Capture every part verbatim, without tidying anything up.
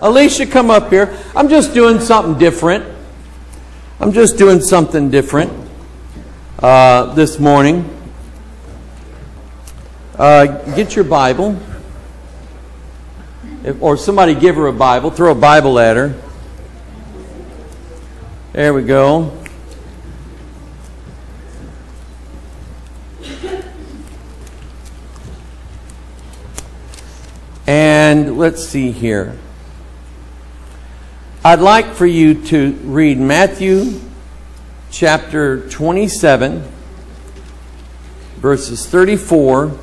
Alicia, come up here. I'm just doing something different. I'm just doing something different uh, this morning. Uh, get your Bible. If, or somebody give her a Bible. Throw a Bible at her. There we go. And let's see here. I'd like for you to read Matthew chapter twenty-seven, verses thirty-four,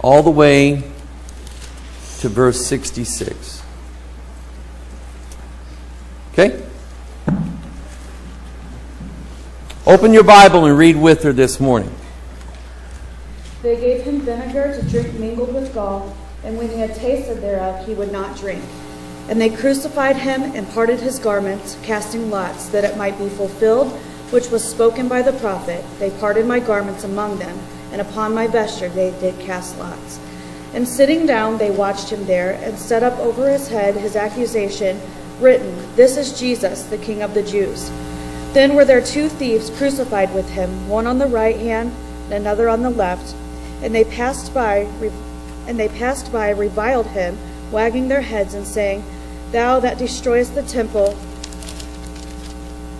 all the way to verse sixty-six. Okay? Open your Bible and read with her this morning. They gave him vinegar to drink mingled with gall, and when he had tasted thereof, he would not drink. And they crucified him and parted his garments, casting lots, that it might be fulfilled, which was spoken by the prophet. They parted my garments among them, and upon my vesture they did cast lots. And sitting down, they watched him there, and set up over his head his accusation, written, This is Jesus, the King of the Jews. Then were there two thieves crucified with him, one on the right hand, and another on the left. And they passed by, and they passed by, reviled him, wagging their heads and saying, Thou that destroyest the temple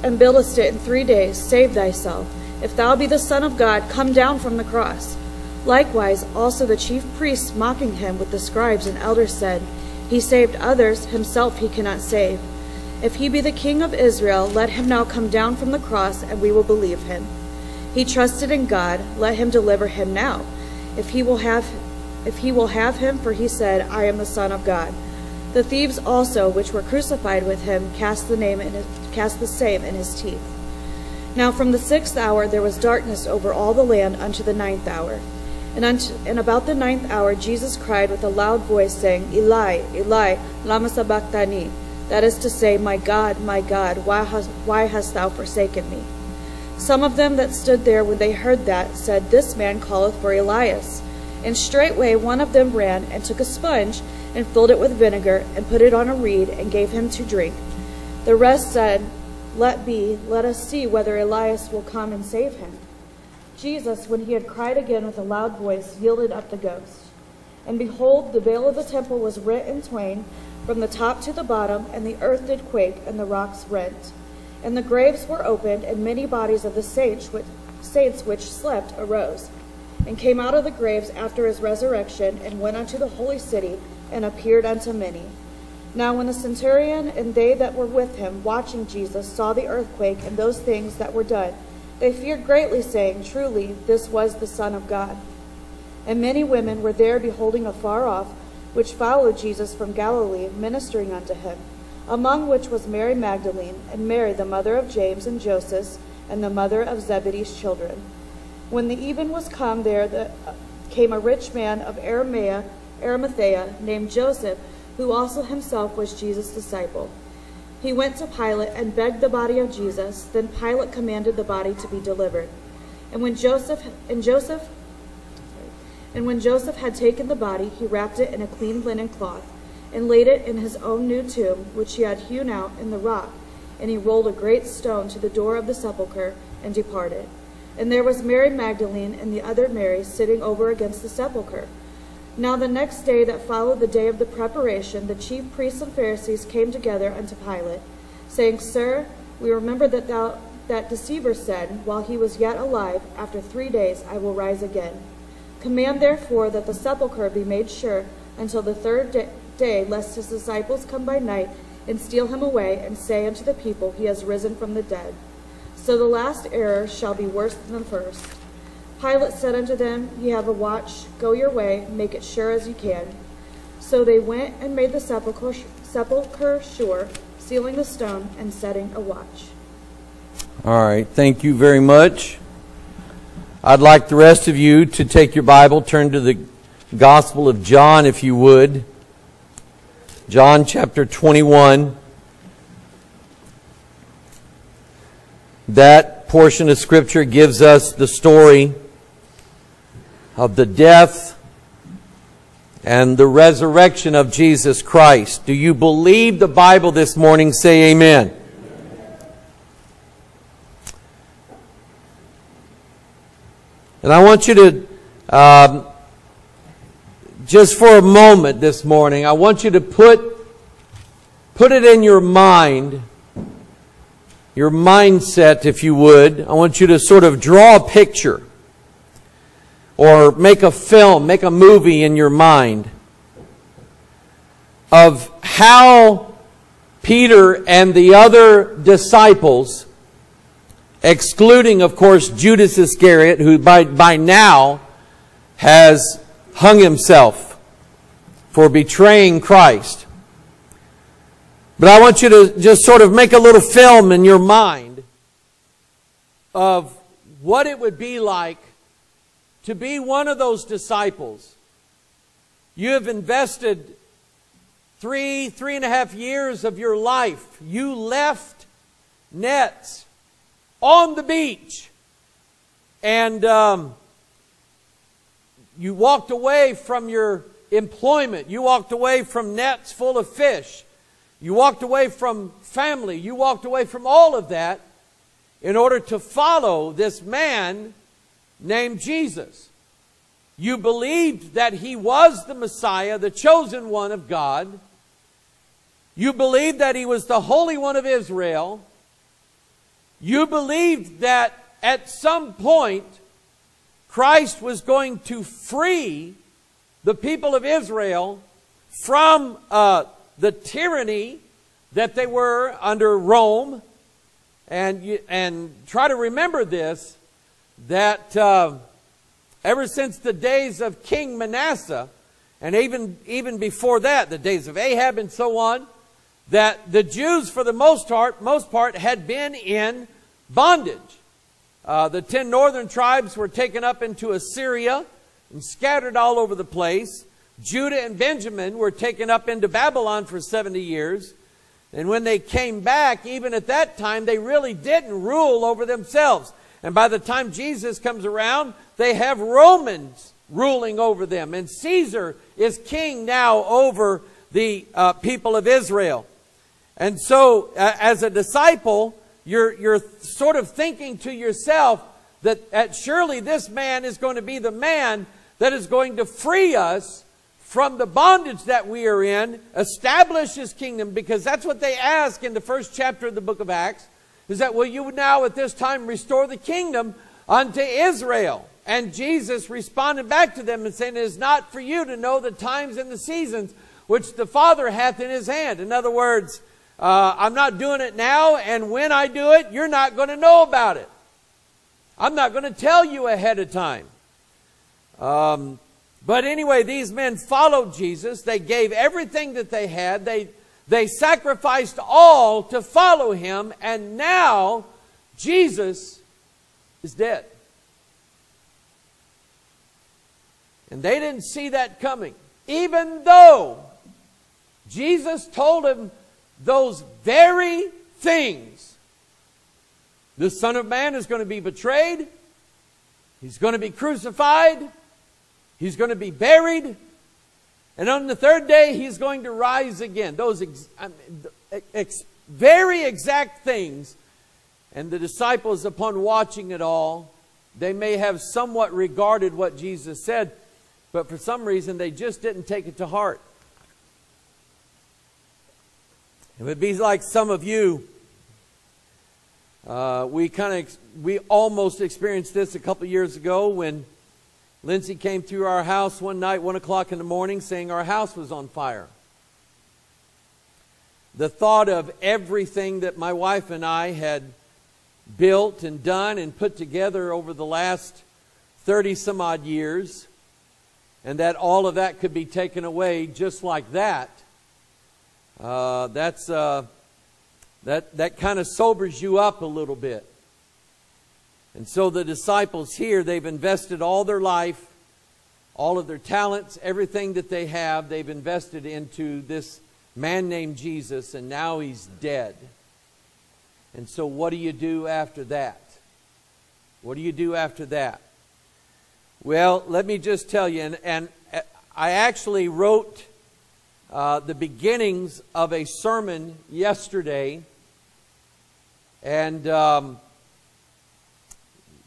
and buildest it in three days, save thyself. If thou be the Son of God, come down from the cross. Likewise, also the chief priests, mocking him with the scribes and elders, said, He saved others, himself he cannot save. If he be the King of Israel, let him now come down from the cross, and we will believe him. He trusted in God, let him deliver him now, if he will have if he will have him, for he said, I am the Son of God. The thieves also, which were crucified with him, cast the name in his, cast the same in his teeth. Now from the sixth hour there was darkness over all the land unto the ninth hour. And, unto, and about the ninth hour Jesus cried with a loud voice, saying, Eli, Eli, lama sabachthani? That is to say, My God, my God, why hast, why hast thou forsaken me? Some of them that stood there, when they heard that, said, This man calleth for Elias. And straightway one of them ran, and took a sponge, and filled it with vinegar, and put it on a reed, and gave him to drink. The rest said, Let be, let us see whether Elias will come and save him. Jesus, when he had cried again with a loud voice, yielded up the ghost. And behold, the veil of the temple was rent in twain, from the top to the bottom, and the earth did quake, and the rocks rent. And the graves were opened, and many bodies of the saints which, saints which slept arose, and came out of the graves after his resurrection, and went unto the holy city, and appeared unto many. Now when the centurion and they that were with him, watching Jesus, saw the earthquake and those things that were done, they feared greatly, saying, Truly, this was the Son of God. And many women were there beholding afar off, which followed Jesus from Galilee, ministering unto him, among which was Mary Magdalene, and Mary the mother of James and Joseph, and the mother of Zebedee's children. When the even was come, there the, uh, came a rich man of Arimathea, Arimathea, named Joseph, who also himself was Jesus' disciple. He went to Pilate and begged the body of Jesus. Then Pilate commanded the body to be delivered. And when Joseph and Joseph and when Joseph had taken the body, he wrapped it in a clean linen cloth and laid it in his own new tomb, which he had hewn out in the rock. And he rolled a great stone to the door of the sepulchre and departed. And there was Mary Magdalene and the other Mary sitting over against the sepulchre. Now the next day that followed the day of the preparation, the chief priests and Pharisees came together unto Pilate, saying, Sir, we remember that thou, that deceiver said, While he was yet alive, after three days I will rise again. Command therefore that the sepulchre be made sure until the third day, day, lest his disciples come by night and steal him away, and say unto the people, He has risen from the dead. So the last error shall be worse than the first. Pilate said unto them, Ye have a watch, go your way, make it sure as ye can. So they went and made the sepulchre, sepulchre sure, sealing the stone and setting a watch. All right, thank you very much. I'd like the rest of you to take your Bible, turn to the Gospel of John, if you would. John chapter twenty-one. That portion of Scripture gives us the story of the death and the resurrection of Jesus Christ. Do you believe the Bible this morning? Say amen. And I want you to, um, just for a moment this morning, I want you to put, put it in your mind, your mindset, if you would. I want you to sort of draw a picture or make a film, make a movie in your mind of how Peter and the other disciples, excluding, of course, Judas Iscariot, who by, by now has hung himself for betraying Christ. But I want you to just sort of make a little film in your mind of what it would be like to be one of those disciples. You have invested three, three and a half years of your life. You left nets on the beach. And um, you walked away from your employment. You walked away from nets full of fish. You walked away from family. You walked away from all of that in order to follow this man named Jesus. You believed that he was the Messiah, the chosen one of God. You believed that he was the Holy One of Israel. You believed that at some point Christ was going to free the people of Israel from uh, the tyranny that they were under Rome. And, you, and try to remember this, that uh, ever since the days of King Manasseh, and even, even before that, the days of Ahab and so on, that the Jews, for the most part, most part had been in bondage. Uh, the ten northern tribes were taken up into Assyria and scattered all over the place. Judah and Benjamin were taken up into Babylon for seventy years. And when they came back, even at that time, they really didn't rule over themselves. And by the time Jesus comes around, they have Romans ruling over them. And Caesar is king now over the uh, people of Israel. And so uh, as a disciple, you're, you're sort of thinking to yourself that, that surely this man is going to be the man that is going to free us from the bondage that we are in, establish his kingdom, because that's what they ask in the first chapter of the book of Acts. Is that, will you now at this time restore the kingdom unto Israel? And Jesus responded back to them and saying, it is not for you to know the times and the seasons which the Father hath in his hand. In other words, uh, I'm not doing it now, and when I do it, you're not going to know about it. I'm not going to tell you ahead of time. Um, but anyway, these men followed Jesus. They gave everything that they had. They They sacrificed all to follow him, and now Jesus is dead. And they didn't see that coming, even though Jesus told him those very things. The Son of Man is going to be betrayed. He's going to be crucified. He's going to be buried. And on the third day, he's going to rise again. Those ex ex very exact things. And the disciples, upon watching it all, they may have somewhat regarded what Jesus said, but for some reason, they just didn't take it to heart. It would be like some of you. Uh, we kind of, we almost experienced this a couple years ago when Lindsay came through our house one night, one o'clock in the morning, saying our house was on fire. The thought of everything that my wife and I had built and done and put together over the last thirty some odd years, and that all of that could be taken away just like that, uh, that's, uh, that, that kind of sobers you up a little bit. And so the disciples here, they've invested all their life, all of their talents, everything that they have, they've invested into this man named Jesus, and now he's dead. And so what do you do after that? What do you do after that? Well, let me just tell you, and, and I actually wrote uh, the beginnings of a sermon yesterday. And um,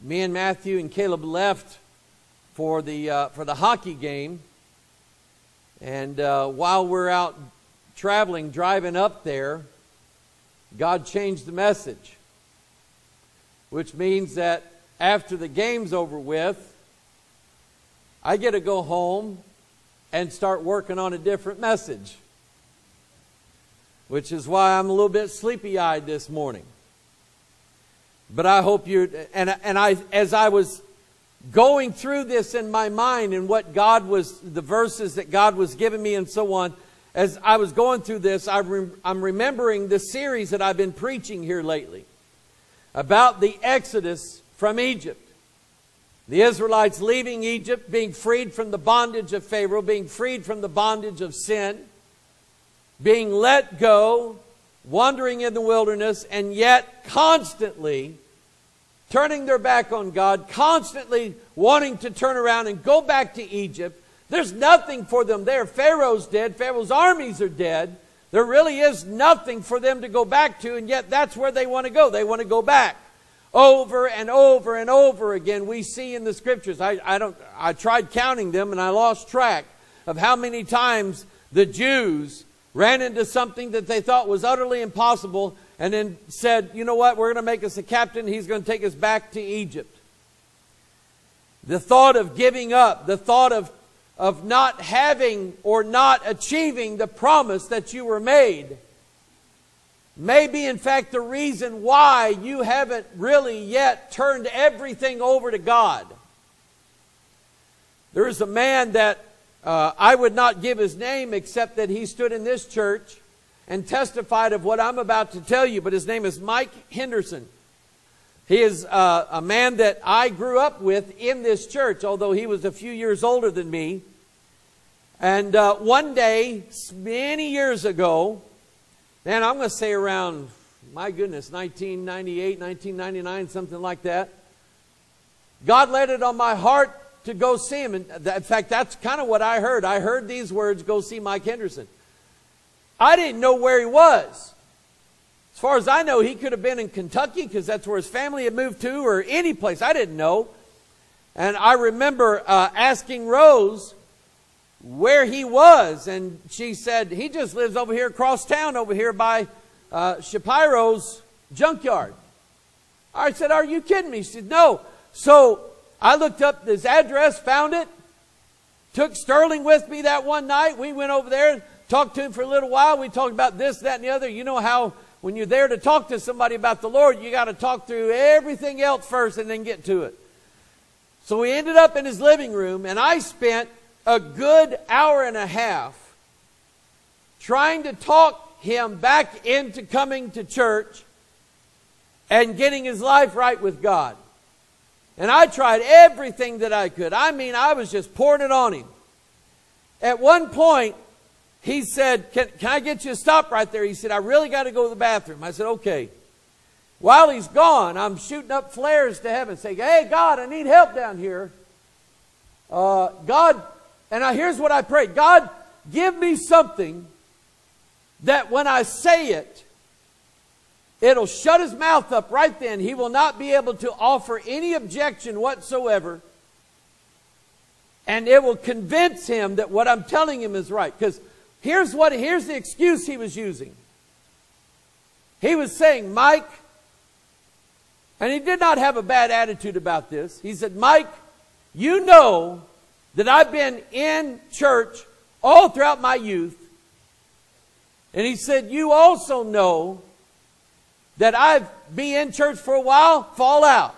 me and Matthew and Caleb left for the, uh, for the hockey game. And uh, while we're out traveling, driving up there, God changed the message. Which means that after the game's over with, I get to go home and start working on a different message. Which is why I'm a little bit sleepy-eyed this morning. But I hope you're... And, and I, as I was going through this in my mind and what God was... The verses that God was giving me and so on, as I was going through this, I rem, I'm remembering the series that I've been preaching here lately. About the exodus from Egypt. The Israelites leaving Egypt, being freed from the bondage of Pharaoh, being freed from the bondage of sin, being let go, wandering in the wilderness, and yet constantly turning their back on God, constantly wanting to turn around and go back to Egypt. There's nothing for them there. Pharaoh's dead. Pharaoh's armies are dead. There really is nothing for them to go back to, and yet that's where they want to go. They want to go back. Over and over and over again, we see in the Scriptures. I, I, don't, I tried counting them, and I lost track of how many times the Jews ran into something that they thought was utterly impossible and then said, you know what, we're going to make us a captain. He's going to take us back to Egypt. The thought of giving up, the thought of of not having or not achieving the promise that you were made may be, in fact, the reason why you haven't really yet turned everything over to God. There is a man that uh, I would not give his name except that he stood in this church and testified of what I'm about to tell you, but his name is Mike Henderson. He is uh, a man that I grew up with in this church, although he was a few years older than me. And uh, one day, many years ago, man, I'm going to say around, my goodness, nineteen ninety-eight, nineteen ninety-nine, something like that. God laid it on my heart to go see him. And in fact, that's kind of what I heard. I heard these words, go see Mike Henderson. I didn't know where he was. As far as I know, he could have been in Kentucky because that's where his family had moved to, or any place. I didn't know. And I remember uh, asking Rose where he was, and she said, he just lives over here across town, over here by uh, Shapiro's junkyard. I said, are you kidding me? She said, no. So I looked up his address, found it, took Sterling with me that one night. We went over there and talked to him for a little while. We talked about this, that, and the other. You know how... When you're there to talk to somebody about the Lord, you got to talk through everything else first and then get to it. So we ended up in his living room, and I spent a good hour and a half trying to talk him back into coming to church and getting his life right with God. And I tried everything that I could. I mean, I was just pouring it on him. At one point, he said, can, can I get you to stop right there? He said, I really got to go to the bathroom. I said, okay. While he's gone, I'm shooting up flares to heaven, saying, hey, God, I need help down here. Uh, God, and I, here's what I prayed. God, give me something that when I say it, it'll shut his mouth up right then. He will not be able to offer any objection whatsoever. And it will convince him that what I'm telling him is right. Because... Here's what, here's the excuse he was using. He was saying, Mike, and he did not have a bad attitude about this. He said, Mike, you know that I've been in church all throughout my youth. And he said, you also know that I've been in church for a while, fall out.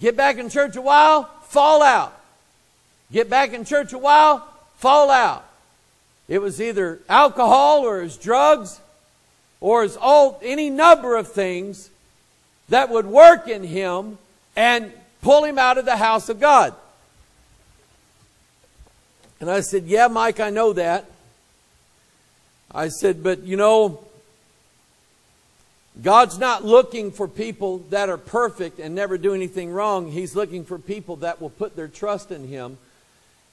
Get back in church a while, fall out. Get back in church a while, fall out. It was either alcohol or his drugs or his all, any number of things that would work in him and pull him out of the house of God. And I said, yeah, Mike, I know that. I said, but you know, God's not looking for people that are perfect and never do anything wrong. He's looking for people that will put their trust in him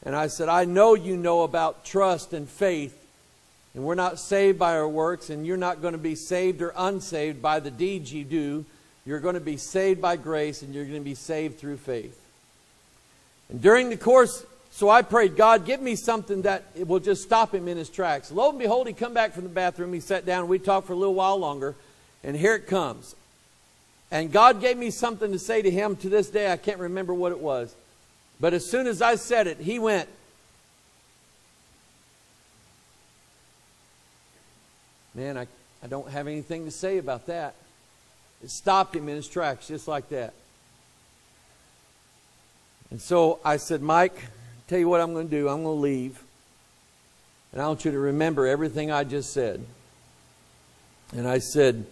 And I said, I know you know about trust and faith, and we're not saved by our works, and you're not going to be saved or unsaved by the deeds you do. You're going to be saved by grace, and you're going to be saved through faith. And during the course, so I prayed, God, give me something that it will just stop him in his tracks. Lo and behold, he come back from the bathroom. He sat down. We talked for a little while longer, and here it comes. And God gave me something to say to him. To this day, I can't remember what it was. But as soon as I said it, he went. Man, I, I don't have anything to say about that. It stopped him in his tracks, just like that. And so I said, Mike, tell you what I'm going to do. I'm going to leave. And I want you to remember everything I just said. And I said,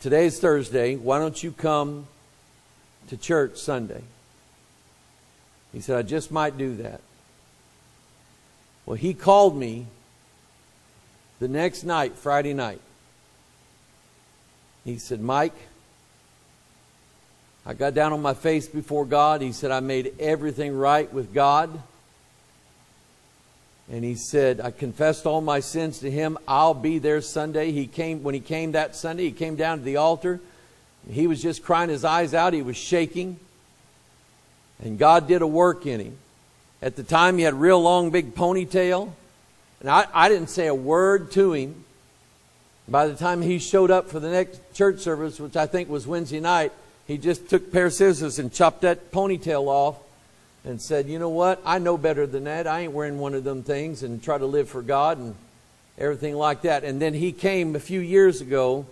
today's Thursday. Why don't you come to church Sunday? He said, I just might do that. Well, he called me the next night, Friday night. He said, Mike, I got down on my face before God. He said, I made everything right with God. And he said, I confessed all my sins to him. I'll be there Sunday. He came, when he came that Sunday, he came down to the altar. He was just crying his eyes out. He was shaking. And God did a work in him. At the time, he had a real long, big ponytail. And I, I didn't say a word to him. By the time he showed up for the next church service, which I think was Wednesday night, he just took a pair of scissors and chopped that ponytail off and said, you know what? I know better than that. I ain't wearing one of them things and try to live for God and everything like that. And then he came a few years ago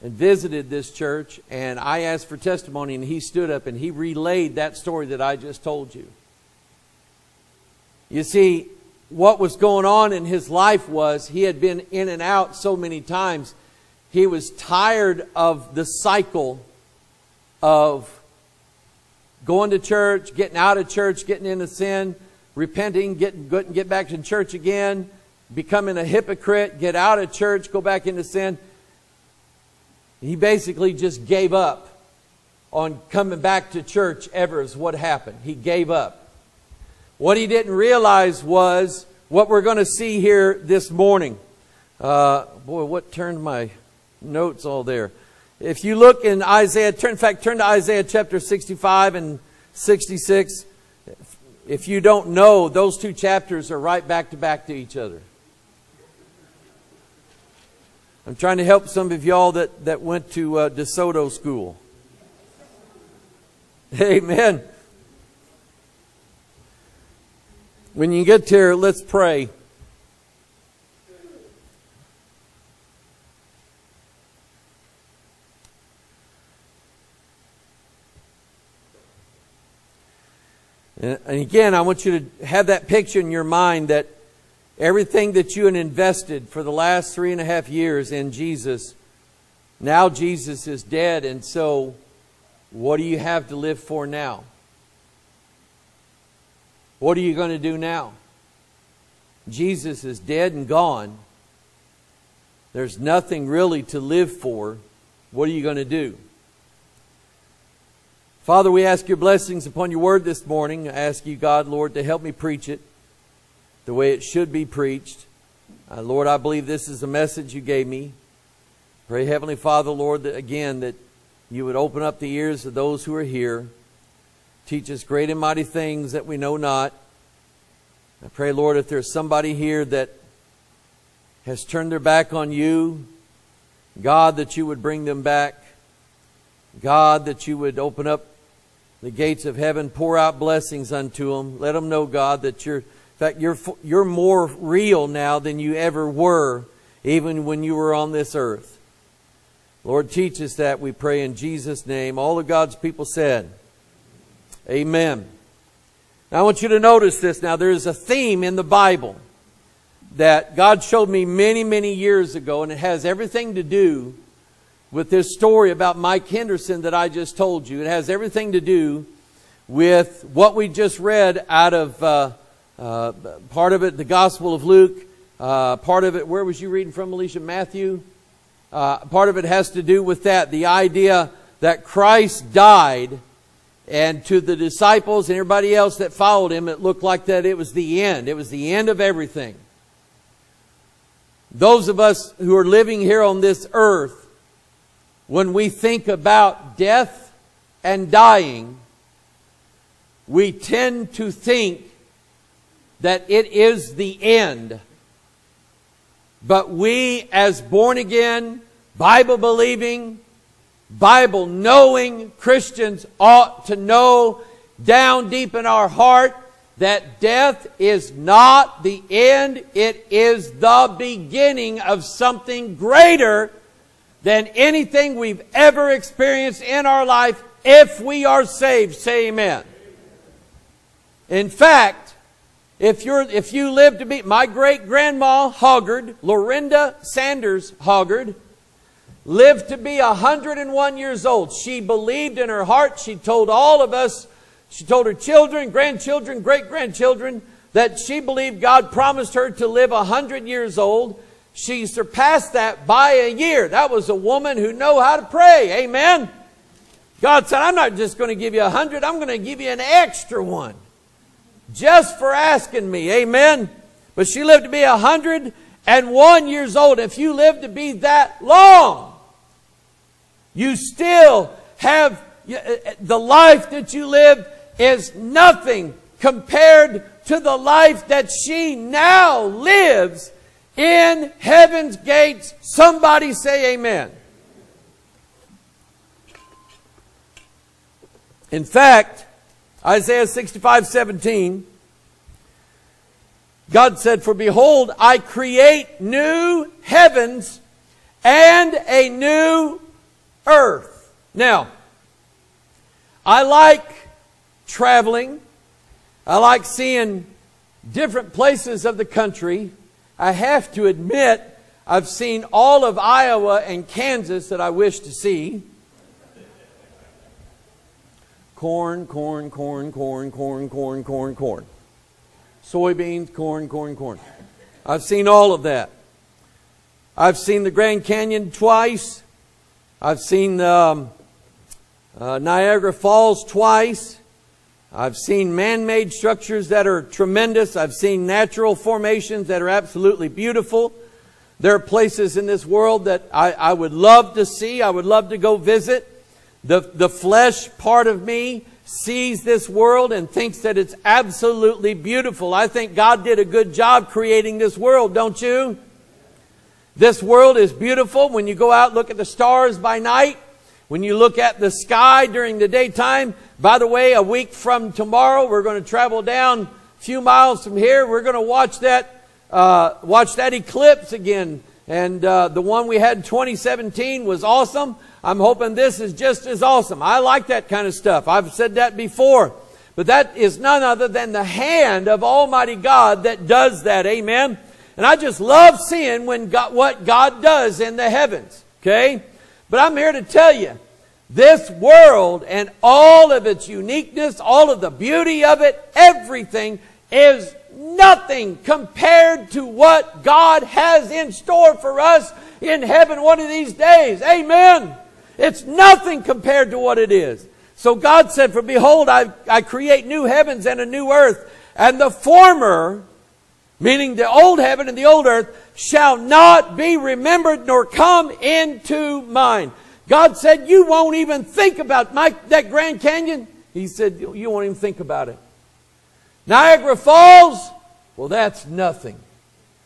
and visited this church, and I asked for testimony, and he stood up and he relayed that story that I just told you. You see, what was going on in his life was he had been in and out so many times. He was tired of the cycle of going to church, getting out of church, getting into sin, repenting, getting good and get back to church again, becoming a hypocrite, get out of church, go back into sin. He basically just gave up on coming back to church ever is what happened. He gave up. What he didn't realize was what we're going to see here this morning. Uh, boy, what turned my notes all there? If you look in Isaiah, turn, in fact, turn to Isaiah chapter sixty-five and sixty-six. If you don't know, those two chapters are right back to back to each other. I'm trying to help some of y'all that, that went to uh, DeSoto school. Amen. When you get here, let's pray. And again, I want you to have that picture in your mind that everything that you had invested for the last three and a half years in Jesus, now Jesus is dead, and so what do you have to live for now? What are you going to do now? Jesus is dead and gone. There's nothing really to live for. What are you going to do? Father, we ask your blessings upon your word this morning. I ask you, God, Lord, to help me preach it the way it should be preached. Uh, Lord, I believe this is the message you gave me. Pray, Heavenly Father, Lord, that again, that you would open up the ears of those who are here. Teach us great and mighty things that we know not. I pray, Lord, if there's somebody here that has turned their back on you, God, that you would bring them back. God, that you would open up the gates of heaven, pour out blessings unto them. Let them know, God, that you're... In fact, you're, you're more real now than you ever were, even when you were on this earth. Lord, teach us that, we pray in Jesus' name. All of God's people said, amen. Now, I want you to notice this. Now, there is a theme in the Bible that God showed me many, many years ago, and it has everything to do with this story about Mike Henderson that I just told you. It has everything to do with what we just read out of... Uh, Uh, part of it, the Gospel of Luke. Uh, part of it, where was you reading from, Alicia? Matthew. Uh, part of it has to do with that, the idea that Christ died And to the disciples and everybody else that followed him, it looked like that it was the end. It was the end of everything. Those of us who are living here on this earth, when we think about death and dying, we tend to think that it is the end. But we, as born-again, Bible-believing, Bible-knowing Christians ought to know down deep in our heart that death is not the end. It is the beginning of something greater than anything we've ever experienced in our life if we are saved. Say amen. In fact, if you're, if you live to be... My great-grandma Hoggard, Lorinda Sanders Hoggard, lived to be one hundred and one years old. She believed in her heart. She told all of us, she told her children, grandchildren, great-grandchildren, that she believed God promised her to live one hundred years old. She surpassed that by a year. That was a woman who knew how to pray. Amen? God said, I'm not just going to give you one hundred. I'm going to give you an extra one just for asking me. Amen? But she lived to be one hundred and one years old. If you live to be that long, you still have the life that you live is nothing compared to the life that she now lives in heaven's gates. Somebody say amen. In fact, Isaiah sixty-five seventeen, God said, "For behold, I create new heavens and a new earth." Now, I like traveling. I like seeing different places of the country. I have to admit, I've seen all of Iowa and Kansas that I wish to see. Corn, corn, corn, corn, corn, corn, corn, corn. Soybeans, corn, corn, corn. I've seen all of that. I've seen the Grand Canyon twice. I've seen um, Uh, Niagara Falls twice. I've seen man-made structures that are tremendous. I've seen natural formations that are absolutely beautiful. There are places in this world that I, I would love to see. I would love to go visit. The, the flesh part of me sees this world and thinks that it's absolutely beautiful. I think God did a good job creating this world, don't you? This world is beautiful. When you go out, look at the stars by night. When you look at the sky during the daytime. By the way, a week from tomorrow, we're going to travel down a few miles from here. We're going to watch that, uh, watch that eclipse again. And uh, the one we had in twenty seventeen was awesome. I'm hoping this is just as awesome. I like that kind of stuff. I've said that before. But that is none other than the hand of Almighty God that does that. Amen? And I just love seeing when God, what God does in the heavens. Okay? But I'm here to tell you, this world and all of its uniqueness, all of the beauty of it, everything is nothing compared to what God has in store for us in heaven one of these days. Amen. It's nothing compared to what it is. So God said, "For behold, I, I create new heavens and a new earth, and the former," meaning the old heaven and the old earth, "shall not be remembered nor come into mind." God said, you won't even think about my, that Grand Canyon. He said, you won't even think about it. Niagara Falls, well, that's nothing.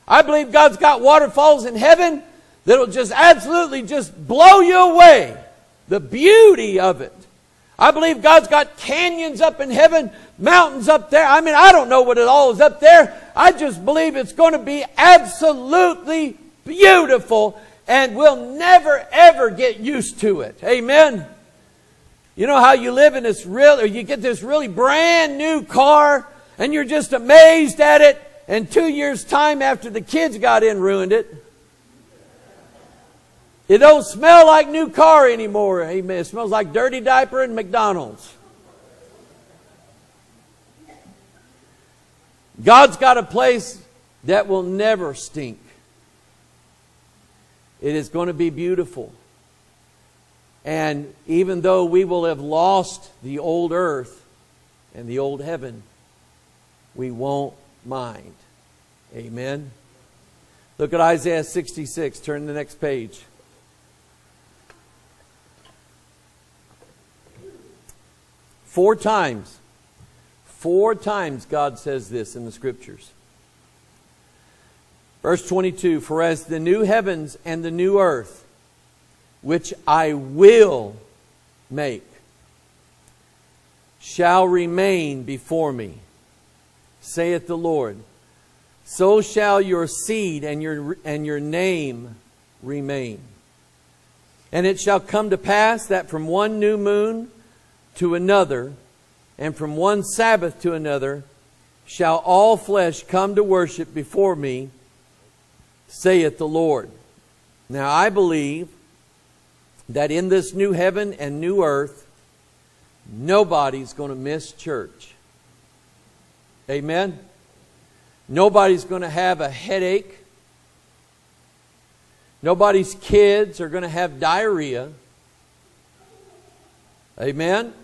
I believe God's got waterfalls in heaven that'll just absolutely just blow you away. The beauty of it. I believe God's got canyons up in heaven, mountains up there. I mean, I don't know what it all is up there. I just believe it's going to be absolutely beautiful, and we'll never, ever get used to it. Amen? You know how you live in this real, or you get this really brand new car, and you're just amazed at it, and two years' time after the kids got in, ruined it. It don't smell like new car anymore. Amen. It smells like dirty diaper and McDonald's. God's got a place that will never stink. It is going to be beautiful. And even though we will have lost the old earth and the old heaven, we won't mind. Amen. Look at Isaiah sixty-six. Turn to the next page. Four times. Four times God says this in the Scriptures. Verse twenty-two, for as the new heavens and the new earth, which I will make, shall remain before me, saith the Lord, so shall your seed and your, and your name remain. And it shall come to pass that from one new moon to another, and from one Sabbath to another, shall all flesh come to worship before me, saith the Lord. Now I believe that in this new heaven and new earth, nobody's going to miss church. Amen? Nobody's going to have a headache. Nobody's kids are going to have diarrhea. Amen?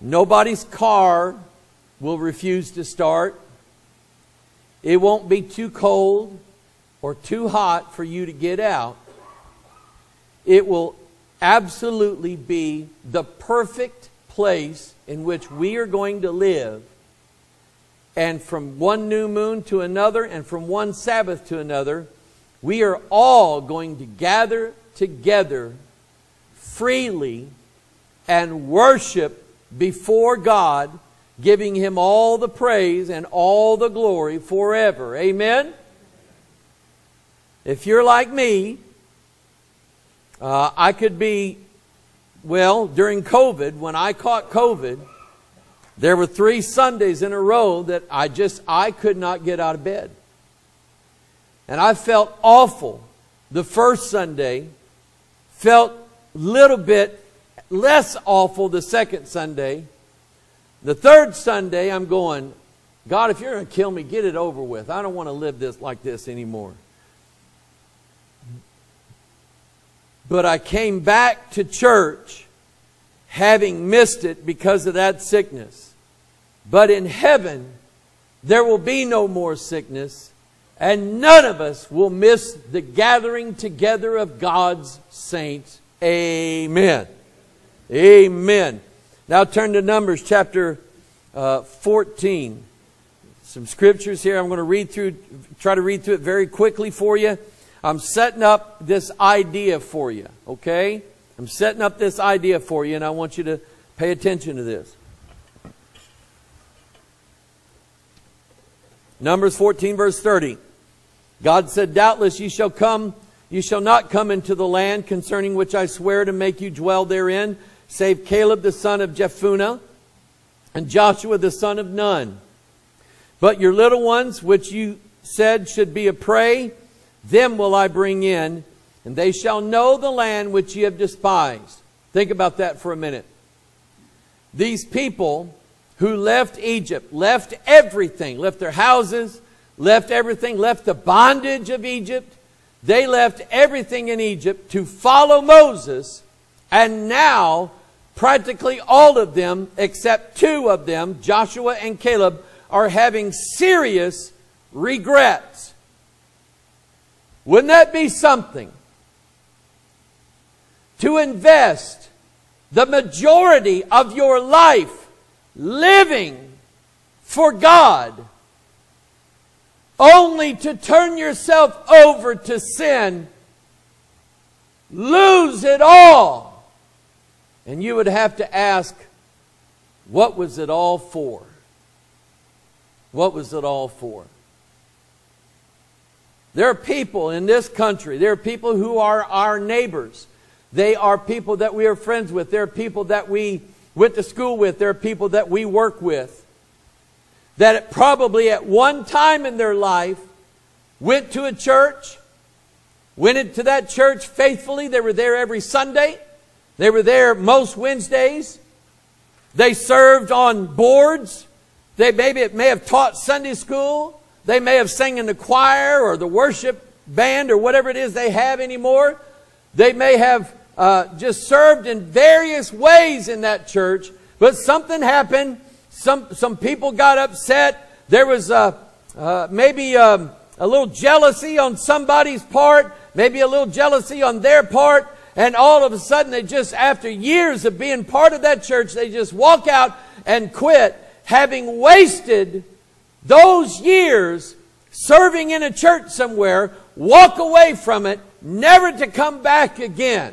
Nobody's car will refuse to start. It won't be too cold or too hot for you to get out. It will absolutely be the perfect place in which we are going to live. And from one new moon to another, and from one Sabbath to another, we are all going to gather together freely and worship before God, giving Him all the praise and all the glory forever. Amen? If you're like me, Uh, I could be, well, during COVID, when I caught COVID, there were three Sundays in a row that I just, I could not get out of bed. And I felt awful. The first Sunday felt a little bit less awful the second Sunday. The third Sunday, I'm going, God, if you're going to kill me, get it over with. I don't want to live this like this anymore. But I came back to church having missed it because of that sickness. But in heaven, there will be no more sickness, and none of us will miss the gathering together of God's saints. Amen. Amen. Now turn to Numbers chapter uh, fourteen. Some scriptures here I'm going to read through, try to read through it very quickly for you. I'm setting up this idea for you, okay? I'm setting up this idea for you, and I want you to pay attention to this. Numbers fourteen, verse thirty. God said, doubtless ye shall come, ye shall not come into the land concerning which I swear to make you dwell therein, save Caleb the son of Jephunneh, and Joshua the son of Nun. But your little ones, which you said should be a prey, them will I bring in, and they shall know the land which ye have despised. Think about that for a minute. These people who left Egypt, left everything, left their houses, left everything, left the bondage of Egypt. They left everything in Egypt to follow Moses, and now practically all of them, except two of them, Joshua and Caleb, are having serious regrets. Wouldn't that be something? To invest the majority of your life living for God, only to turn yourself over to sin, lose it all, and you would have to ask, what was it all for? What was it all for? There are people in this country, there are people who are our neighbors. They are people that we are friends with. There are people that we went to school with. There are people that we work with. That probably at one time in their life went to a church, went into that church faithfully. They were there every Sunday. They were there most Wednesdays. They served on boards. They maybe may have taught Sunday school. They may have sang in the choir or the worship band or whatever it is they have anymore. They may have uh, just served in various ways in that church. But something happened. Some, some people got upset. There was uh, uh, maybe um, a little jealousy on somebody's part. Maybe a little jealousy on their part. And all of a sudden, they just, after years of being part of that church, they just walk out and quit, having wasted those years serving in a church somewhere, walk away from it, never to come back again.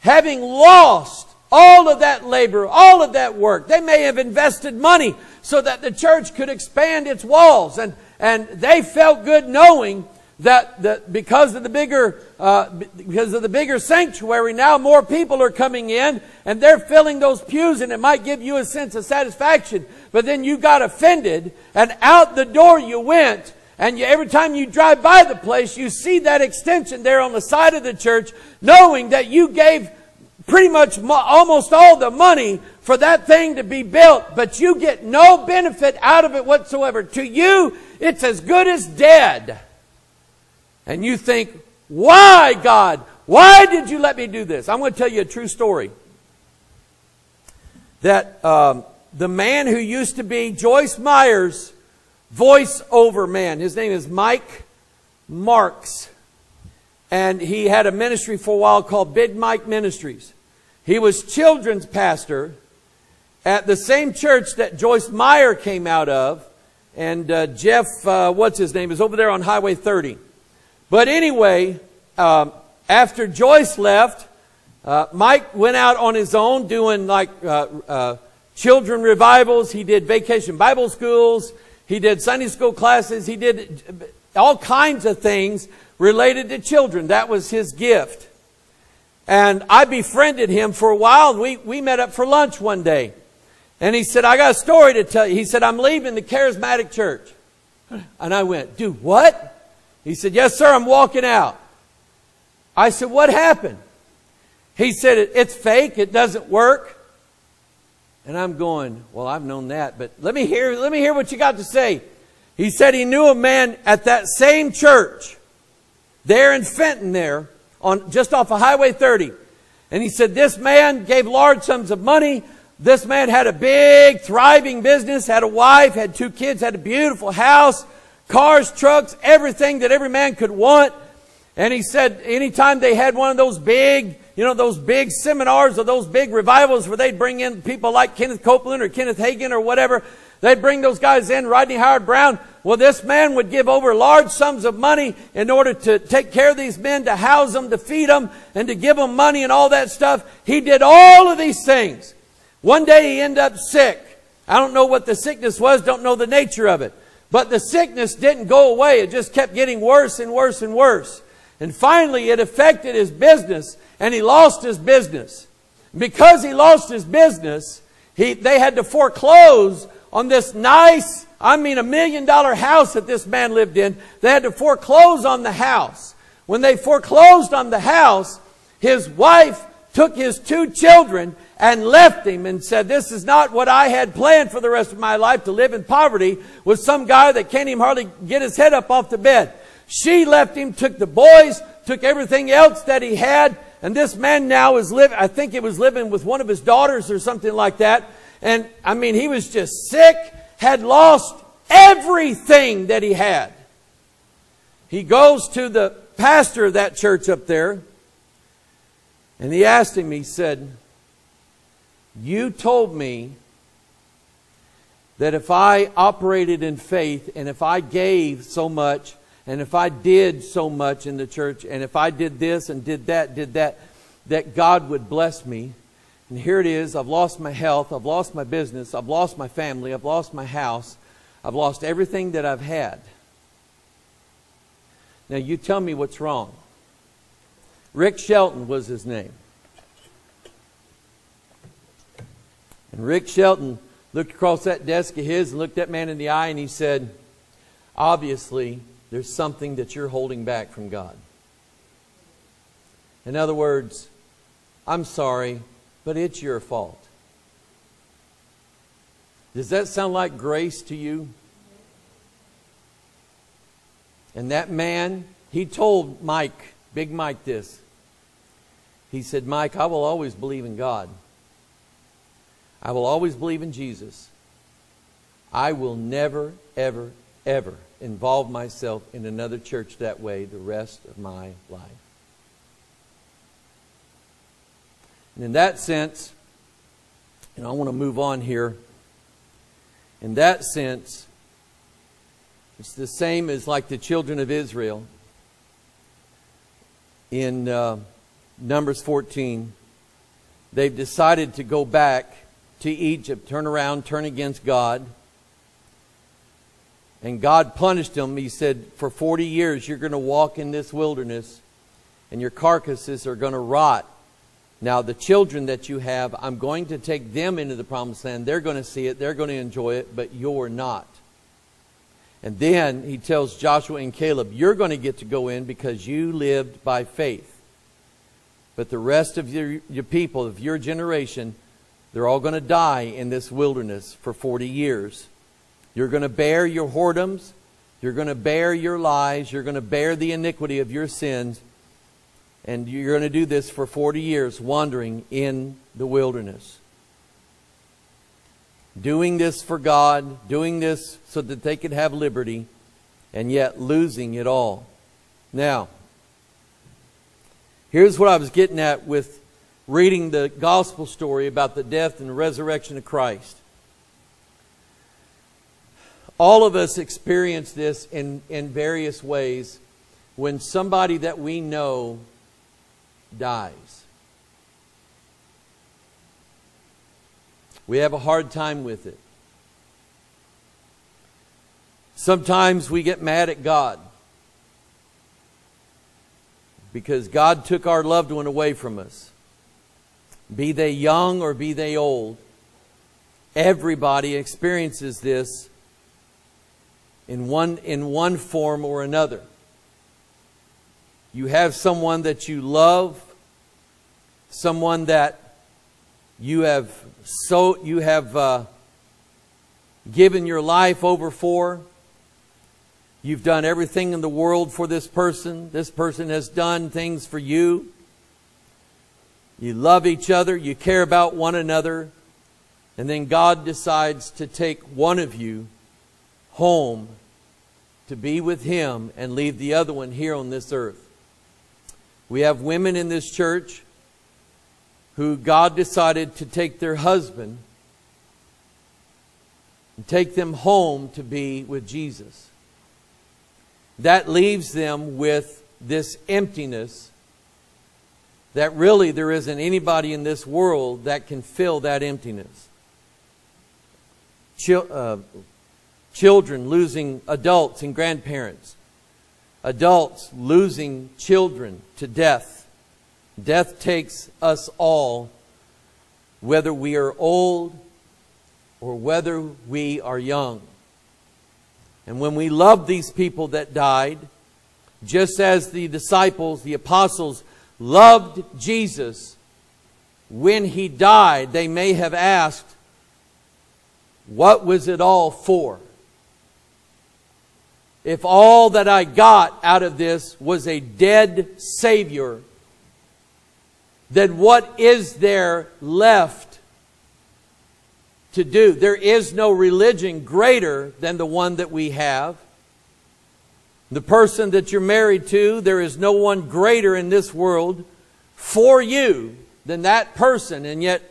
Having lost all of that labor, all of that work. They may have invested money so that the church could expand its walls. And, and they felt good knowing that the, because of the bigger, uh, because of the bigger sanctuary, now more people are coming in and they're filling those pews, and it might give you a sense of satisfaction. But then you got offended and out the door you went. And you, every time you drive by the place, you see that extension there on the side of the church, knowing that you gave pretty much almost all the money for that thing to be built, but you get no benefit out of it whatsoever. To you, it's as good as dead. And you think, why, God? Why did you let me do this? I'm going to tell you a true story. That um, the man who used to be Joyce Meyer's voiceover man, his name is Mike Marks. And he had a ministry for a while called Big Mike Ministries. He was children's pastor at the same church that Joyce Meyer came out of. And uh, Jeff, uh, what's his name, is over there on Highway thirty. But anyway, um, after Joyce left, uh, Mike went out on his own doing like uh, uh, children revivals. He did vacation Bible schools. He did Sunday school classes. He did all kinds of things related to children. That was his gift. And I befriended him for a while. We, we met up for lunch one day. And he said, I got a story to tell you. He said, I'm leaving the charismatic church. And I went, dude, what? He said, yes, sir, I'm walking out. I said, what happened? He said, it's fake. It doesn't work. And I'm going, well, I've known that, but let me hear, let me hear what you got to say. He said he knew a man at that same church there in Fenton there, on just off of Highway thirty. And he said, this man gave large sums of money. This man had a big, thriving business, had a wife, had two kids, had a beautiful house. Cars, trucks, everything that every man could want. And he said anytime they had one of those big, you know, those big seminars or those big revivals where they'd bring in people like Kenneth Copeland or Kenneth Hagin or whatever, they'd bring those guys in, Rodney Howard Brown. Well, this man would give over large sums of money in order to take care of these men, to house them, to feed them, and to give them money and all that stuff. He did all of these things. One day he ended up sick. I don't know what the sickness was, don't know the nature of it. But the sickness didn't go away. It just kept getting worse and worse and worse. And finally, it affected his business, and he lost his business. Because he lost his business, he, they had to foreclose on this nice, I mean, a million dollar house that this man lived in. They had to foreclose on the house. When they foreclosed on the house, his wife took his two children and left him and said, this is not what I had planned for the rest of my life, to live in poverty with some guy that can't even hardly get his head up off the bed. She left him, took the boys, took everything else that he had. And this man now is living, I think it was living with one of his daughters or something like that. And I mean, he was just sick, had lost everything that he had. He goes to the pastor of that church up there. And he asked him, he said, you told me that if I operated in faith and if I gave so much and if I did so much in the church and if I did this and did that, did that, that God would bless me. And here it is. I've lost my health. I've lost my business. I've lost my family. I've lost my house. I've lost everything that I've had. Now you tell me what's wrong. Rick Shelton was his name. And Rick Shelton looked across that desk of his and looked that man in the eye and he said, obviously, there's something that you're holding back from God. In other words, I'm sorry, but it's your fault. Does that sound like grace to you? And that man, he told Mike, Big Mike, this. He said, Mike, I will always believe in God. I will always believe in Jesus. I will never, ever, ever involve myself in another church that way the rest of my life. And in that sense, and I want to move on here, in that sense, it's the same as like the children of Israel in uh, Numbers fourteen. They've decided to go back to Egypt, turn around, turn against God. And God punished them. He said, for forty years you're going to walk in this wilderness and your carcasses are going to rot. Now the children that you have, I'm going to take them into the promised land. They're going to see it. They're going to enjoy it, but you're not. And then he tells Joshua and Caleb, you're going to get to go in because you lived by faith. But the rest of your, your people, of your generation, they're all going to die in this wilderness for forty years. You're going to bear your whoredoms. You're going to bear your lies. You're going to bear the iniquity of your sins. And you're going to do this for forty years, wandering in the wilderness. Doing this for God, doing this so that they could have liberty, and yet losing it all. Now, here's what I was getting at with reading the gospel story about the death and resurrection of Christ. All of us experience this in, in various ways when somebody that we know dies. We have a hard time with it. Sometimes we get mad at God because God took our loved one away from us. Be they young or be they old, everybody experiences this in one, in one form or another. You have someone that you love, someone that you have so you have uh, given your life over for. You've done everything in the world for this person. This person has done things for you. You love each other. You care about one another. And then God decides to take one of you home to be with Him and leave the other one here on this earth. We have women in this church who God decided to take their husband and take them home to be with Jesus. That leaves them with this emptiness that really there isn't anybody in this world that can fill that emptiness. Chil uh, Children losing adults and grandparents. Adults losing children to death. Death takes us all, whether we are old or whether we are young. And when we love these people that died, just as the disciples, the apostles, loved Jesus, when He died, they may have asked, what was it all for? If all that I got out of this was a dead Savior, then what is there left to do? There is no religion greater than the one that we have. The person that you're married to, there is no one greater in this world for you than that person, and yet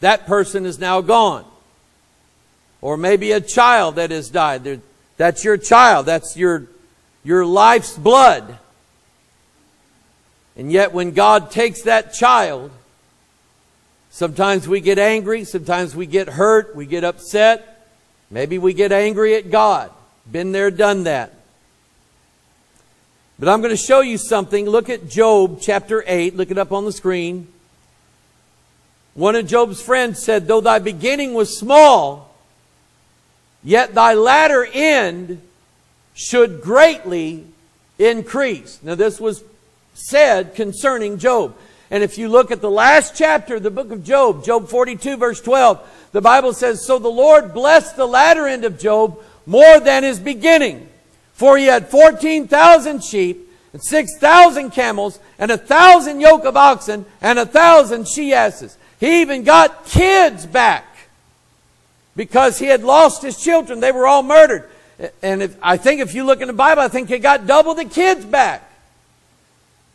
that person is now gone. Or maybe a child that has died. There, That's your child. That's your, your life's blood. And yet when God takes that child, sometimes we get angry. Sometimes we get hurt. We get upset. Maybe we get angry at God. Been there, done that. But I'm going to show you something. Look at Job chapter eight. Look it up on the screen. One of Job's friends said, though thy beginning was small, yet thy latter end should greatly increase. Now this was said concerning Job. And if you look at the last chapter of the book of Job, Job forty-two verse twelve, the Bible says, so the Lord blessed the latter end of Job more than his beginning. For he had fourteen thousand sheep and six thousand camels, and a thousand yoke of oxen, and a thousand she asses. He even got kids back because he had lost his children. They were all murdered. And if, I think if you look in the Bible, I think he got double the kids back.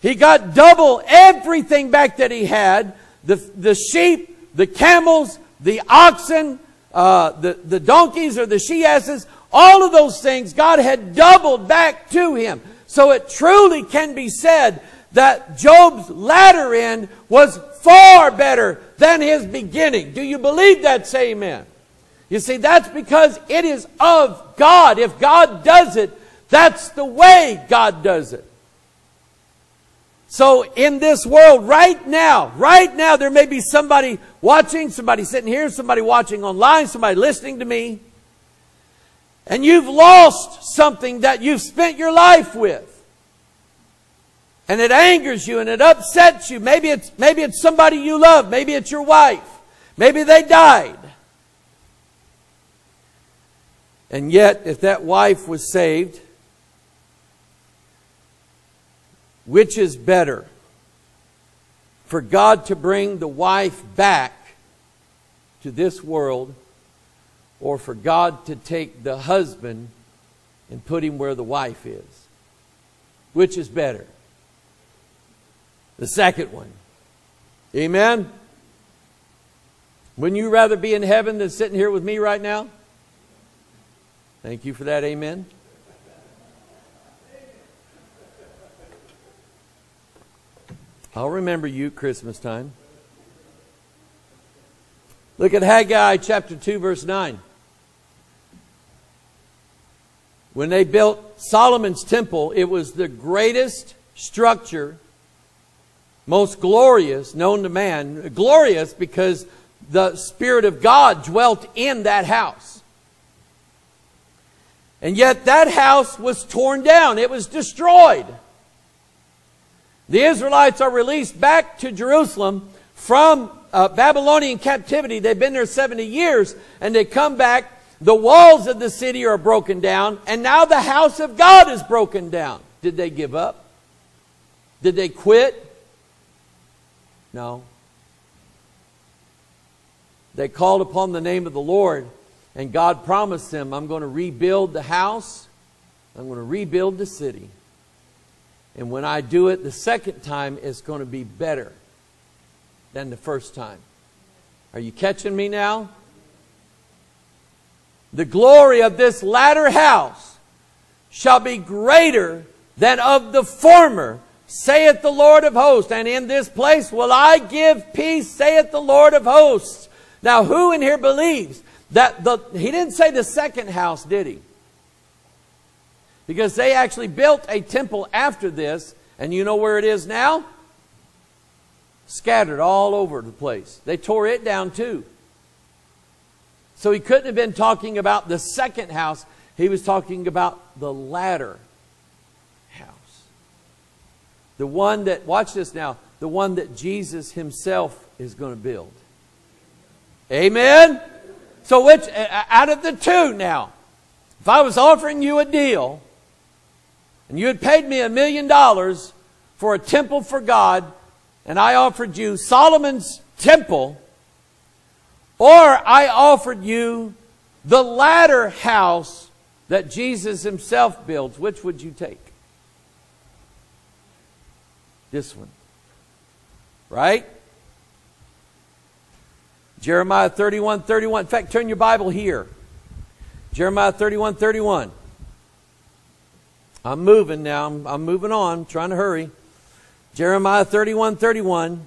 He got double everything back that he had. The, the sheep, the camels, the oxen, uh, the, the donkeys or the she-asses, all of those things God had doubled back to him. So it truly can be said that Job's latter end was far better than his beginning. Do you believe that? Say amen. You see, that's because it is of God. If God does it, that's the way God does it. So in this world right now, right now, there may be somebody watching, somebody sitting here, somebody watching online, somebody listening to me. And you've lost something that you've spent your life with. And it angers you and it upsets you. Maybe it's, maybe it's somebody you love. Maybe it's your wife. Maybe they died. And yet, if that wife was saved, which is better? For God to bring the wife back to this world, or for God to take the husband and put him where the wife is? Which is better? The second one. Amen? Wouldn't you rather be in heaven than sitting here with me right now? Thank you for that, amen. I'll remember you Christmas time. Look at Haggai chapter two, verse nine. When they built Solomon's temple, it was the greatest structure, most glorious known to man. Glorious because the Spirit of God dwelt in that house. And yet that house was torn down. It was destroyed. The Israelites are released back to Jerusalem from uh, Babylonian captivity. They've been there seventy years. And they come back. The walls of the city are broken down. And now the house of God is broken down. Did they give up? Did they quit? No. They called upon the name of the Lord. And God promised them, I'm going to rebuild the house. I'm going to rebuild the city. And when I do it the second time, it's going to be better than the first time. Are you catching me now? The glory of this latter house shall be greater than of the former, saith the Lord of hosts. And in this place will I give peace, saith the Lord of hosts. Now who in here believes? That the, he didn't say the second house, did he? Because they actually built a temple after this. And you know where it is now? Scattered all over the place. They tore it down too. So he couldn't have been talking about the second house. He was talking about the latter house. The one that, watch this now, the one that Jesus himself is going to build. Amen? So which, out of the two now, if I was offering you a deal and you had paid me a million dollars for a temple for God, and I offered you Solomon's temple, or I offered you the latter house that Jesus himself builds, which would you take? This one. Right? Jeremiah thirty-one thirty-one. In fact, turn your Bible here. Jeremiah thirty-one thirty-one. I'm moving now. I'm, I'm moving on. I'm trying to hurry. Jeremiah thirty-one thirty-one.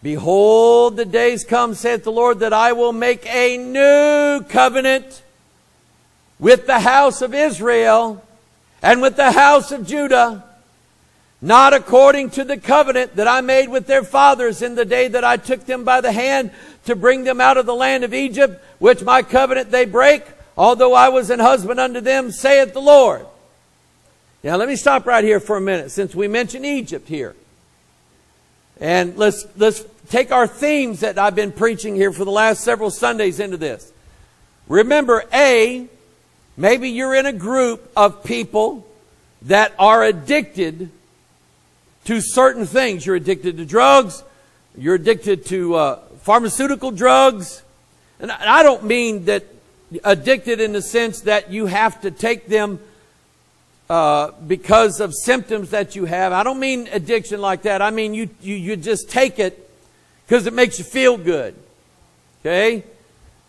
Behold, the days come, saith the Lord, that I will make a new covenant with the house of Israel and with the house of Judah. Not according to the covenant that I made with their fathers in the day that I took them by the hand to bring them out of the land of Egypt, which my covenant they break, although I was an husband unto them, saith the Lord. Now let me stop right here for a minute, since we mentioned Egypt here. And let's, let's take our themes that I've been preaching here for the last several Sundays into this. Remember, A, maybe you're in a group of people that are addicted to certain things. You're addicted to drugs. You're addicted to uh, pharmaceutical drugs. And I don't mean that addicted in the sense that you have to take them uh, because of symptoms that you have. I don't mean addiction like that. I mean you, you, you just take it because it makes you feel good. Okay?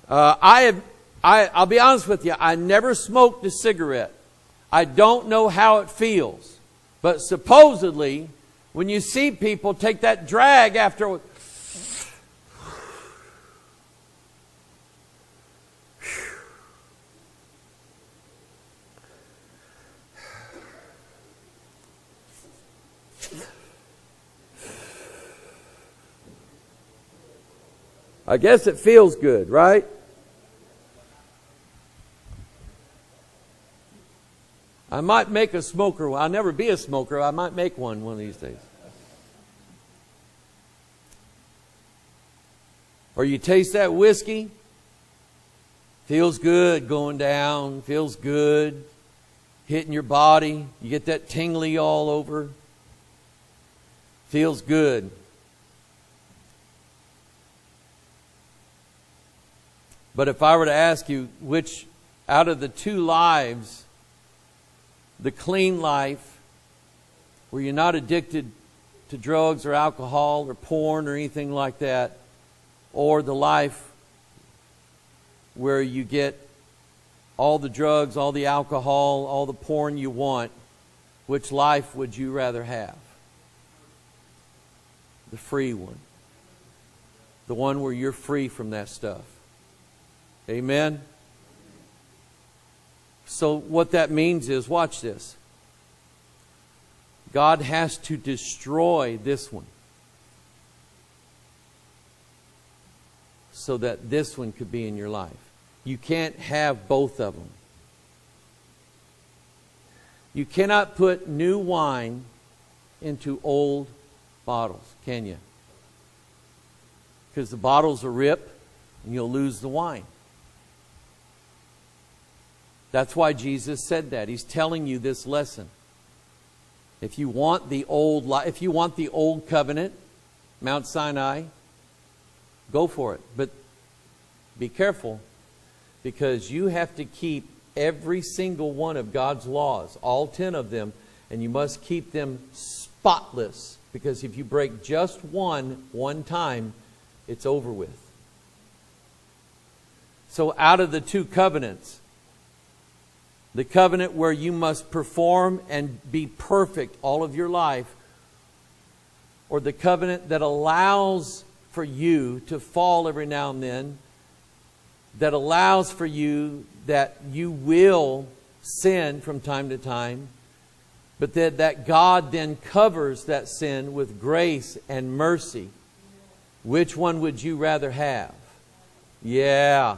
Uh, I have, I, I'll be honest with you. I never smoked a cigarette. I don't know how it feels. But supposedly, when you see people take that drag after, I guess it feels good, right? I might make a smoker. I'll never be a smoker. I might make one one of these days. Or you taste that whiskey. Feels good going down. Feels good hitting your body. You get that tingly all over. Feels good. But if I were to ask you which out of the two lives, the clean life, where you're not addicted to drugs or alcohol or porn or anything like that, or the life where you get all the drugs, all the alcohol, all the porn you want, which life would you rather have? The free one. The one where you're free from that stuff. Amen? So what that means is, watch this. God has to destroy this one so that this one could be in your life. You can't have both of them. You cannot put new wine into old bottles, can you? Because the bottles will rip and you'll lose the wine. That's why Jesus said that. He's telling you this lesson. If you want the old life, if you want the old covenant, Mount Sinai, go for it. But be careful, because you have to keep every single one of God's laws, all ten of them, and you must keep them spotless, because if you break just one, one time, it's over with. So out of the two covenants, the covenant where you must perform and be perfect all of your life, or the covenant that allows for you to fall every now and then, that allows for you that you will sin from time to time, but that, that God then covers that sin with grace and mercy. Which one would you rather have? Yeah.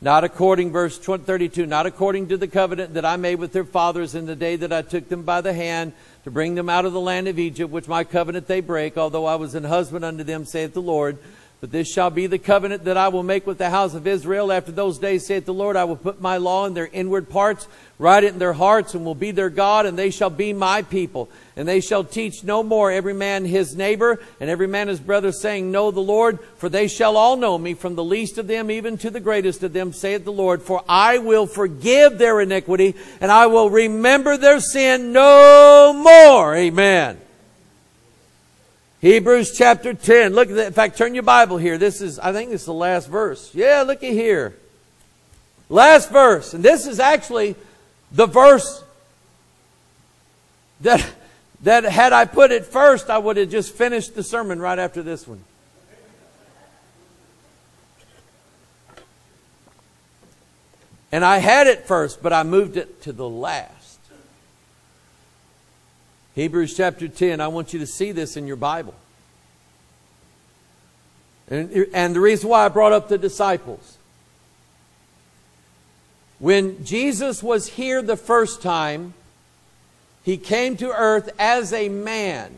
Not according, verse thirty-two, not according to the covenant that I made with their fathers in the day that I took them by the hand to bring them out of the land of Egypt, which my covenant they break, although I was an husband unto them, saith the Lord. But this shall be the covenant that I will make with the house of Israel after those days, saith the Lord. I will put my law in their inward parts, write it in their hearts, and will be their God, and they shall be my people. And they shall teach no more every man his neighbor, and every man his brother, saying, Know the Lord, for they shall all know me, from the least of them even to the greatest of them, saith the Lord. For I will forgive their iniquity, and I will remember their sin no more. Amen. Hebrews chapter ten. Look at that. In fact, turn your Bible here. This is, I think this is the last verse. Yeah, look at here. Last verse. And this is actually the verse that, that had I put it first, I would have just finished the sermon right after this one. And I had it first, but I moved it to the last. Hebrews chapter ten, I want you to see this in your Bible. And, and the reason why I brought up the disciples. When Jesus was here the first time, He came to earth as a man.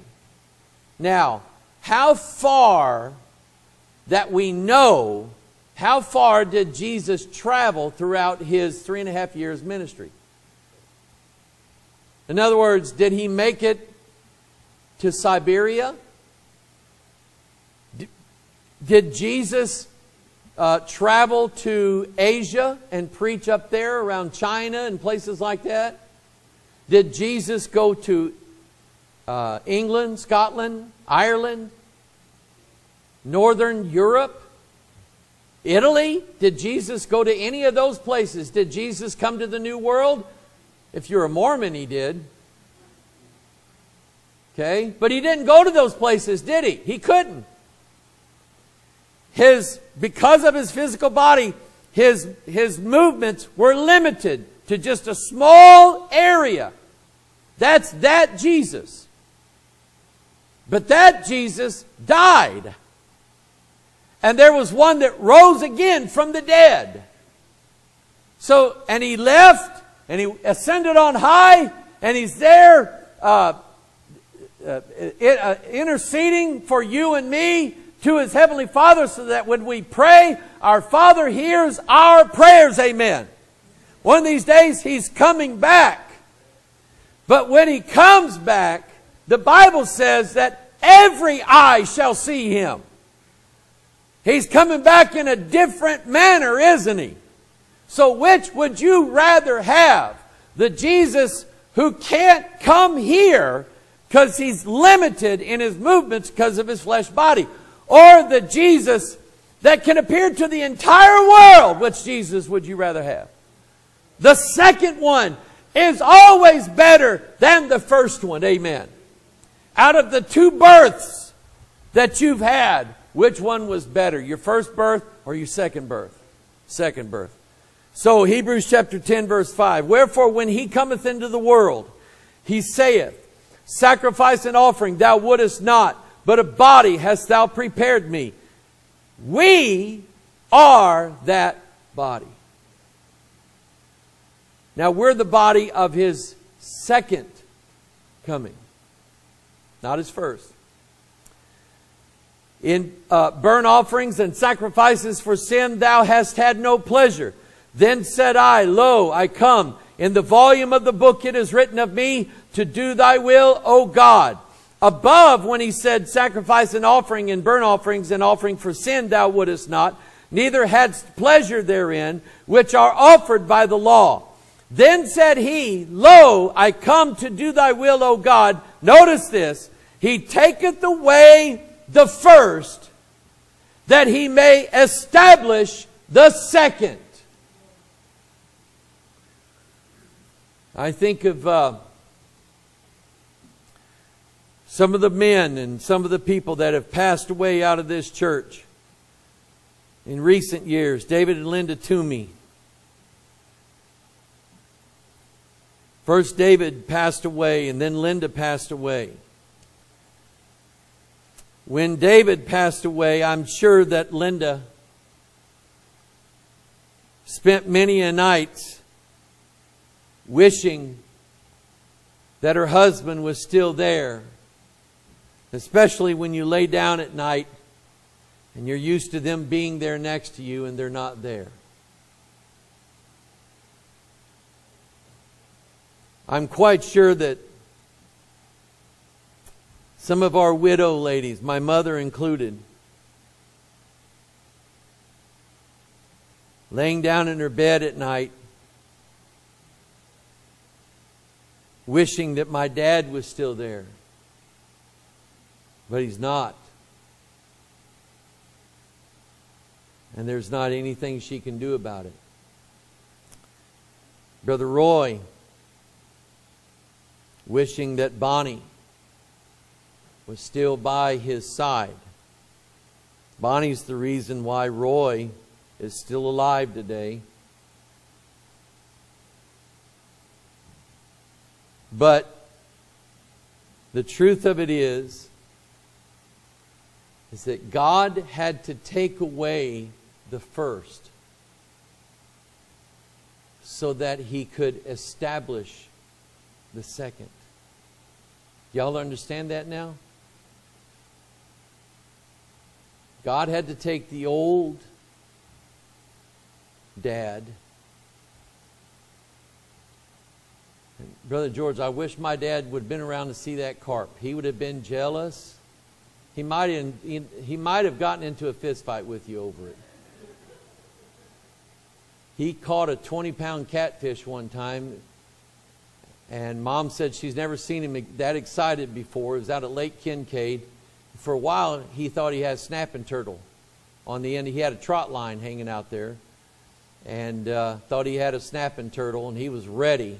Now, how far that we know, how far did Jesus travel throughout His three and a half years ministry? In other words, did he make it to Siberia? Did Jesus uh, travel to Asia and preach up there around China and places like that? Did Jesus go to uh, England, Scotland, Ireland, Northern Europe, Italy? Did Jesus go to any of those places? Did Jesus come to the New World? If you're a Mormon, he did. Okay? But he didn't go to those places, did he? He couldn't. His, because of his physical body, his, his movements were limited to just a small area. That's that Jesus. But that Jesus died. And there was one that rose again from the dead. So, and he left, and he ascended on high, and he's there uh, uh, uh, interceding for you and me to his Heavenly Father, so that when we pray, our Father hears our prayers. Amen. One of these days, he's coming back. But when he comes back, the Bible says that every eye shall see him. He's coming back in a different manner, isn't he? So which would you rather have? The Jesus who can't come here because he's limited in his movements because of his flesh body, or the Jesus that can appear to the entire world? Which Jesus would you rather have? The second one is always better than the first one. Amen. Out of the two births that you've had, which one was better? Your first birth or your second birth? Second birth. So Hebrews chapter ten verse five. Wherefore when he cometh into the world, he saith, sacrifice and offering thou wouldest not, but a body hast thou prepared me. We are that body. Now we're the body of his second coming, not his first. In uh, burnt offerings and sacrifices for sin thou hast had no pleasure. Then said I, lo, I come. In the volume of the book it is written of me, to do thy will, O God. Above, when he said, sacrifice and offering and burnt offerings and offering for sin thou wouldest not, neither hadst pleasure therein, which are offered by the law. Then said he, lo, I come to do thy will, O God. Notice this. He taketh away the first, that he may establish the second. I think of uh, some of the men and some of the people that have passed away out of this church in recent years. David and Linda Toomey. First David passed away, and then Linda passed away. When David passed away, I'm sure that Linda spent many a night wishing that her husband was still there. Especially when you lay down at night and you're used to them being there next to you and they're not there. I'm quite sure that some of our widow ladies, my mother included, laying down in her bed at night, wishing that my dad was still there. But he's not. And there's not anything she can do about it. Brother Roy, wishing that Bonnie was still by his side. Bonnie's the reason why Roy is still alive today. But the truth of it is, is that God had to take away the first so that he could establish the second. Y'all understand that now? God had to take the old dad, Brother George, I wish my dad would have been around to see that carp. He would have been jealous. He might have, he, he might have gotten into a fist fight with you over it. He caught a twenty pound catfish one time, and Mom said she's never seen him that excited before. It was out at Lake Kincaid. For a while, he thought he had a snapping turtle on the end. He had a trot line hanging out there, and uh, thought he had a snapping turtle, and he was ready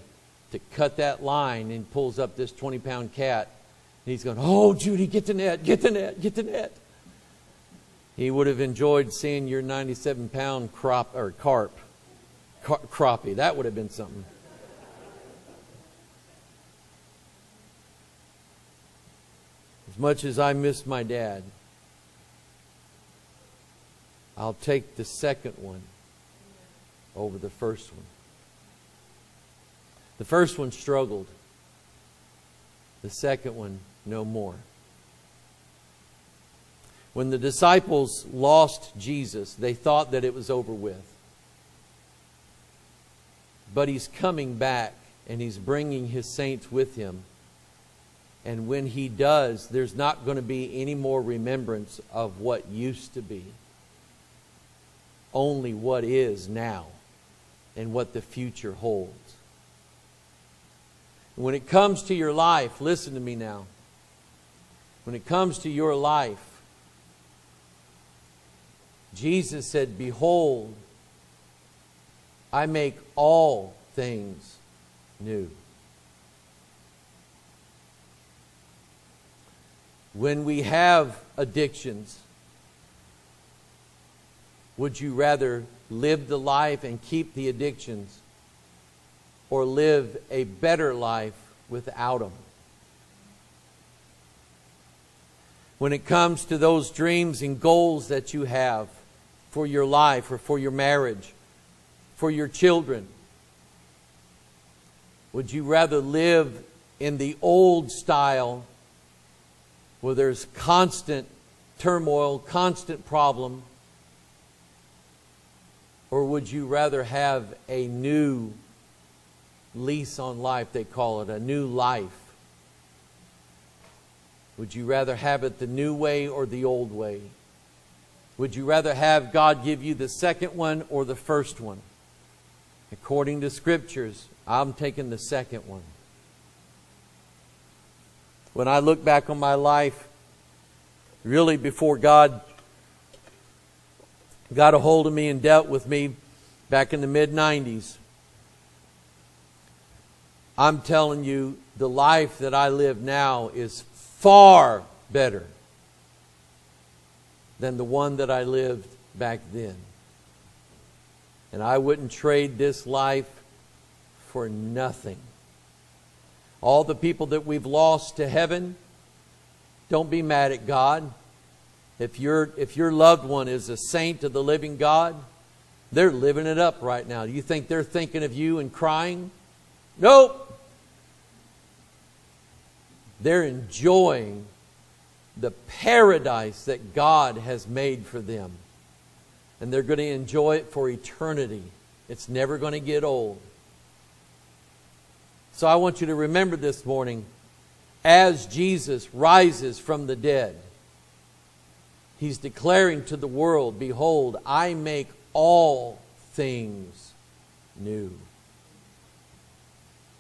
to cut that line, and pulls up this twenty pound cat. And he's going, "Oh, Judy, get the net, get the net, get the net." He would have enjoyed seeing your ninety-seven pound crop, or carp, car, crappie. That would have been something. As much as I miss my dad, I'll take the second one over the first one. The first one struggled. The second one, no more. When the disciples lost Jesus, they thought that it was over with. But he's coming back, and he's bringing his saints with him. And when he does, there's not going to be any more remembrance of what used to be. Only what is now and what the future holds. When it comes to your life, listen to me now. When it comes to your life, Jesus said, "Behold, I make all things new." When we have addictions, would you rather live the life and keep the addictions, or live a better life without them? When it comes to those dreams and goals that you have for your life or for your marriage, for your children, would you rather live in the old style where there's constant turmoil, constant problem? Or would you rather have a new lease on life, they call it, a new life? Would you rather have it the new way or the old way? Would you rather have God give you the second one or the first one? According to scriptures, I'm taking the second one. When I look back on my life, really before God got a hold of me and dealt with me back in the mid nineties, I'm telling you, the life that I live now is far better than the one that I lived back then. And I wouldn't trade this life for nothing. All the people that we've lost to heaven, don't be mad at God. If, you're, if your loved one is a saint of the living God, they're living it up right now. Do you think they're thinking of you and crying? Nope. They're enjoying the paradise that God has made for them. And they're going to enjoy it for eternity. It's never going to get old. So I want you to remember this morning, as Jesus rises from the dead, he's declaring to the world, "Behold, I make all things new."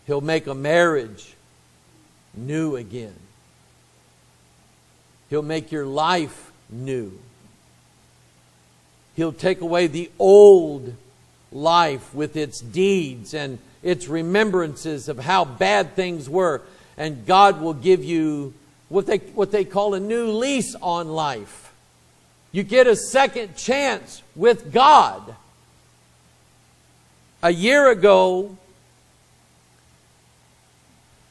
He'll make a marriage new again. He'll make your life new. He'll take away the old life with its deeds and its remembrances of how bad things were. And God will give you what they, what they call a new lease on life. You get a second chance with God. A year ago,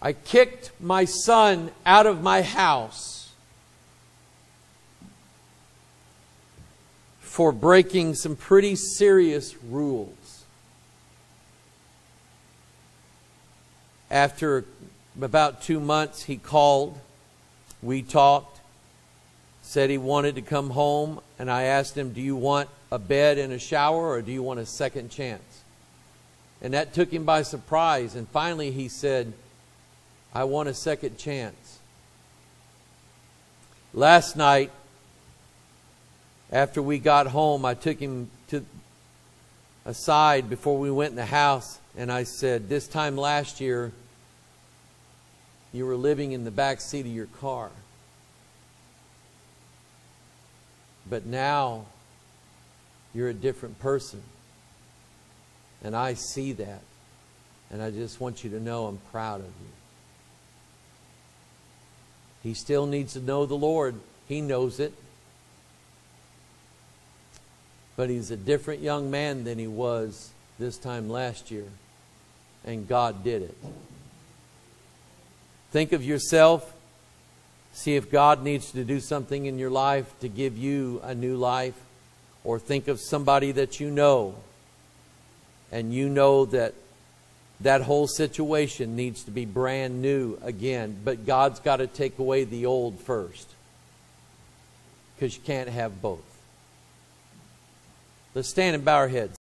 I kicked my son out of my house for breaking some pretty serious rules. After about two months, he called. We talked. Said he wanted to come home. And I asked him, "Do you want a bed and a shower, or do you want a second chance?" And that took him by surprise. And finally he said, I want a second chance. Last night, after we got home, I took him to aside before we went in the house, and I said, this time last year, you were living in the back seat of your car. But now, you're a different person. And I see that. And I just want you to know I'm proud of you. He still needs to know the Lord. He knows it. But he's a different young man than he was this time last year. And God did it. Think of yourself. See if God needs to do something in your life to give you a new life. Or think of somebody that you know. And you know that that whole situation needs to be brand new again. But God's got to take away the old first. Because you can't have both. Let's stand and bow our heads.